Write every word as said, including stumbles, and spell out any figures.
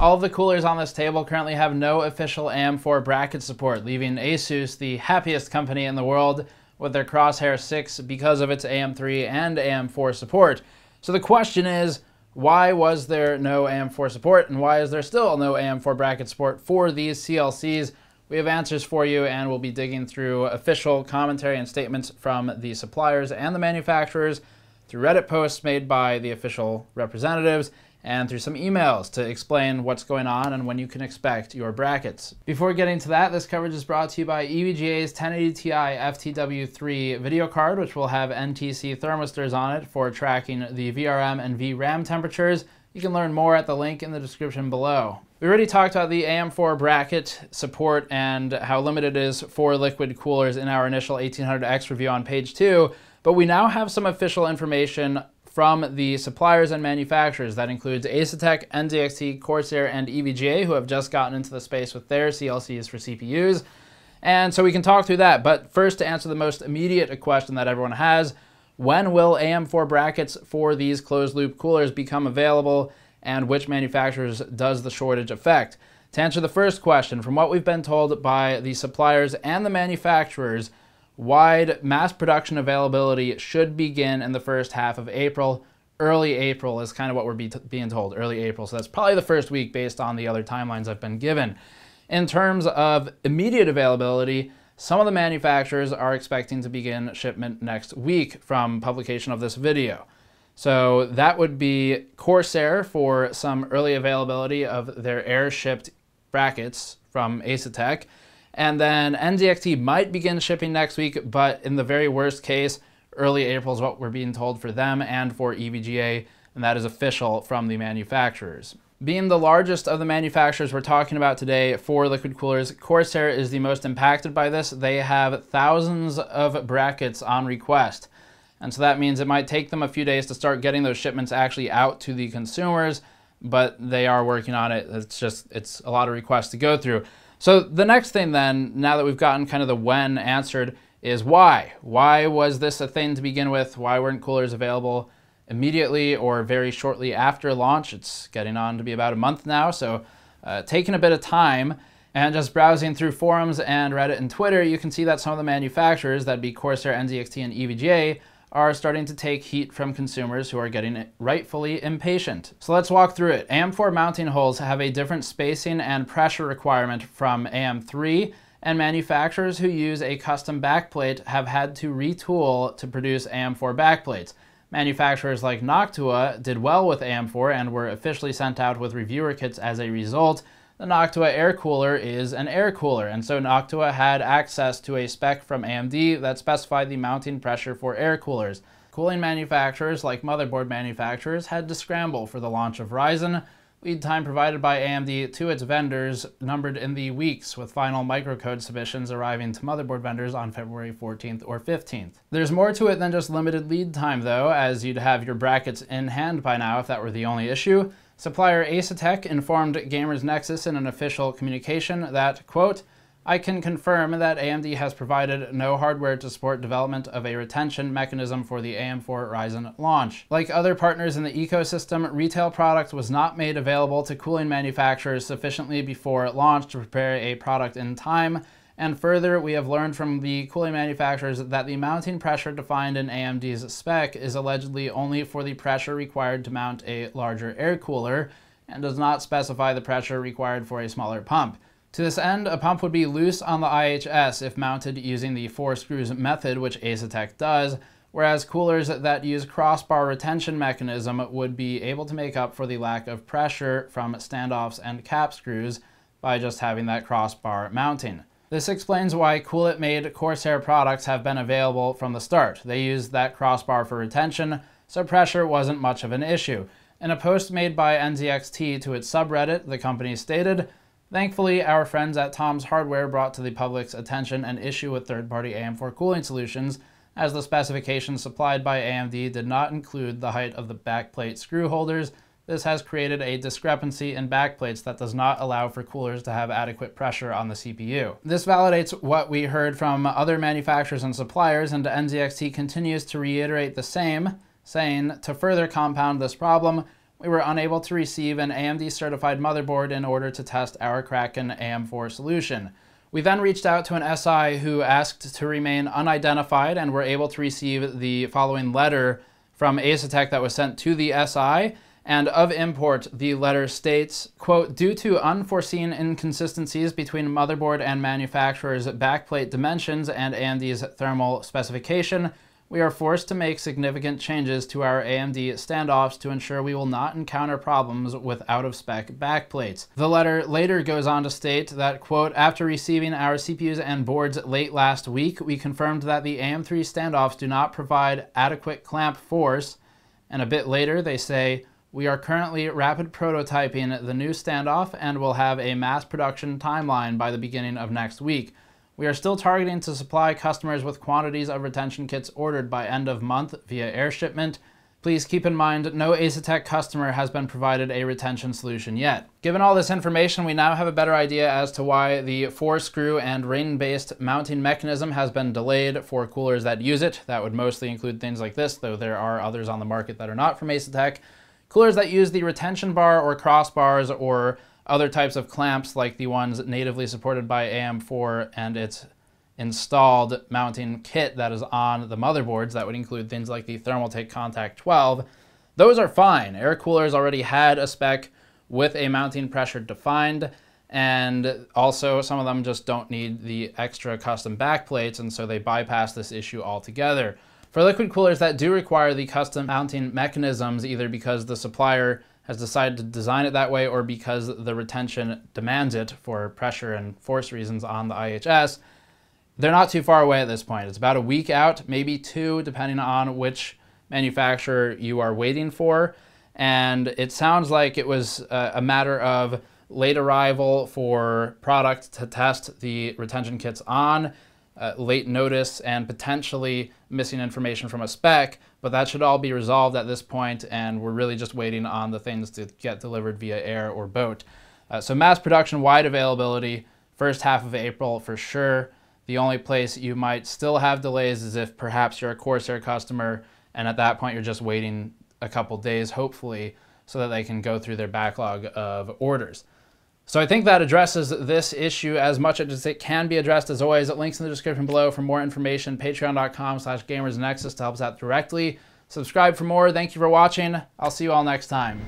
All of the coolers on this table currently have no official A M four bracket support, leaving ASUS the happiest company in the world with their Crosshair six because of its A M three and A M four support. So the question is, why was there no A M four support, and why is there still no A M four bracket support for these C L Cs? We have answers for you, and we'll be digging through official commentary and statements from the suppliers and the manufacturers, through Reddit posts made by the official representatives, and through some emails to explain what's going on and when you can expect your brackets. Before getting to that, this coverage is brought to you by E V G A's ten eighty T I F T W three video card, which will have N T C thermistors on it for tracking the V R M and V RAM temperatures. You can learn more at the link in the description below. We already talked about the A M four bracket support and how limited it is for liquid coolers in our initial eighteen hundred X review on page two, but we now have some official information from the suppliers and manufacturers. That includes Asetek, N Z X T, Corsair, and E V G A, who have just gotten into the space with their C L Cs for C P Us. And so we can talk through that. But first, to answer the most immediate question that everyone has, when will A M four brackets for these closed-loop coolers become available, and which manufacturers does the shortage affect? To answer the first question, from what we've been told by the suppliers and the manufacturers, wide mass production availability should begin in the first half of April. Early April is kind of what we're be being told, early April. So that's probably the first week based on the other timelines I've been given. In terms of immediate availability, some of the manufacturers are expecting to begin shipment next week from publication of this video. So that would be Corsair for some early availability of their air-shipped brackets from Asetek. And then N Z X T might begin shipping next week, but in the very worst case, early April is what we're being told for them and for E V G A, and that is official from the manufacturers. Being the largest of the manufacturers we're talking about today for liquid coolers, Corsair is the most impacted by this. They have thousands of brackets on request, and so that means it might take them a few days to start getting those shipments actually out to the consumers, but they are working on it. It's just, it's a lot of requests to go through. So the next thing then, now that we've gotten kind of the when answered, is why? Why was this a thing to begin with? Why weren't coolers available immediately or very shortly after launch? It's getting on to be about a month now, so uh, taking a bit of time. And just browsing through forums and Reddit and Twitter, you can see that some of the manufacturers, that'd be Corsair, N Z X T, and E V G A, are starting to take heat from consumers who are getting rightfully impatient. So let's walk through it. A M four mounting holes have a different spacing and pressure requirement from A M three, and manufacturers who use a custom backplate have had to retool to produce A M four backplates. Manufacturers like Noctua did well with A M four and were officially sent out with reviewer kits as a result. The Noctua air cooler is an air cooler, and so Noctua had access to a spec from A M D that specified the mounting pressure for air coolers. Cooling manufacturers, like motherboard manufacturers, had to scramble for the launch of Ryzen. Lead time provided by A M D to its vendors numbered in the weeks, with final microcode submissions arriving to motherboard vendors on February fourteenth or fifteenth. There's more to it than just limited lead time, though, as you'd have your brackets in hand by now if that were the only issue. Supplier Asetek informed Gamers Nexus in an official communication that, quote, "I can confirm that A M D has provided no hardware to support development of a retention mechanism for the A M four Ryzen launch. Like other partners in the ecosystem, retail product was not made available to cooling manufacturers sufficiently before launch to prepare a product in time. And further, we have learned from the cooling manufacturers that the mounting pressure defined in A M D's spec is allegedly only for the pressure required to mount a larger air cooler and does not specify the pressure required for a smaller pump. To this end, a pump would be loose on the I H S if mounted using the four screws method, which Asetek does, whereas coolers that use crossbar retention mechanism would be able to make up for the lack of pressure from standoffs and cap screws by just having that crossbar mounting. This explains why CoolIt made Corsair products have been available from the start. They used that crossbar for retention, so pressure wasn't much of an issue. In a post made by N Z X T to its subreddit, the company stated, "Thankfully, our friends at Tom's Hardware brought to the public's attention an issue with third-party A M four cooling solutions, as the specifications supplied by A M D did not include the height of the backplate screw holders. This has created a discrepancy in backplates that does not allow for coolers to have adequate pressure on the C P U." This validates what we heard from other manufacturers and suppliers, and N Z X T continues to reiterate the same, saying, "To further compound this problem, we were unable to receive an A M D-certified motherboard in order to test our Kraken A M four solution. We then reached out to an S I who asked to remain unidentified and were able to receive the following letter from Asetek that was sent to the S I, and of import, the letter states, quote, due to unforeseen inconsistencies between motherboard and manufacturer's backplate dimensions and A M D's thermal specification, we are forced to make significant changes to our A M D standoffs to ensure we will not encounter problems with out-of-spec backplates. The letter later goes on to state that, quote, after receiving our C P Us and boards late last week, we confirmed that the A M three standoffs do not provide adequate clamp force, and a bit later they say, we are currently rapid prototyping the new standoff and will have a mass production timeline by the beginning of next week. We are still targeting to supply customers with quantities of retention kits ordered by end of month via air shipment. Please keep in mind, no Asetek customer has been provided a retention solution yet. Given all this information, we now have a better idea as to why the four-screw and ring-based mounting mechanism has been delayed for coolers that use it. That would mostly include things like this, though there are others on the market that are not from Asetek. Coolers that use the retention bar or crossbars or other types of clamps like the ones natively supported by A M four and its installed mounting kit that is on the motherboards, that would include things like the Thermaltake Contact twelve, those are fine. Air coolers already had a spec with a mounting pressure defined, and also some of them just don't need the extra custom backplates, and so they bypass this issue altogether. For liquid coolers that do require the custom mounting mechanisms, either because the supplier has decided to design it that way or because the retention demands it for pressure and force reasons on the I H S, they're not too far away at this point. It's about a week out, maybe two, depending on which manufacturer you are waiting for. And it sounds like it was a matter of late arrival for product to test the retention kits on, Uh, late notice, and potentially missing information from a spec, but that should all be resolved at this point, and we're really just waiting on the things to get delivered via air or boat. Uh, so mass production, wide availability, first half of April for sure. The only place you might still have delays is if perhaps you're a Corsair customer, and at that point you're just waiting a couple days, hopefully, so that they can go through their backlog of orders. So I think that addresses this issue as much as it can be addressed. As always, links in the description below for more information, patreon dot com slash gamers nexus to help us out directly. Subscribe for more. Thank you for watching. I'll see you all next time.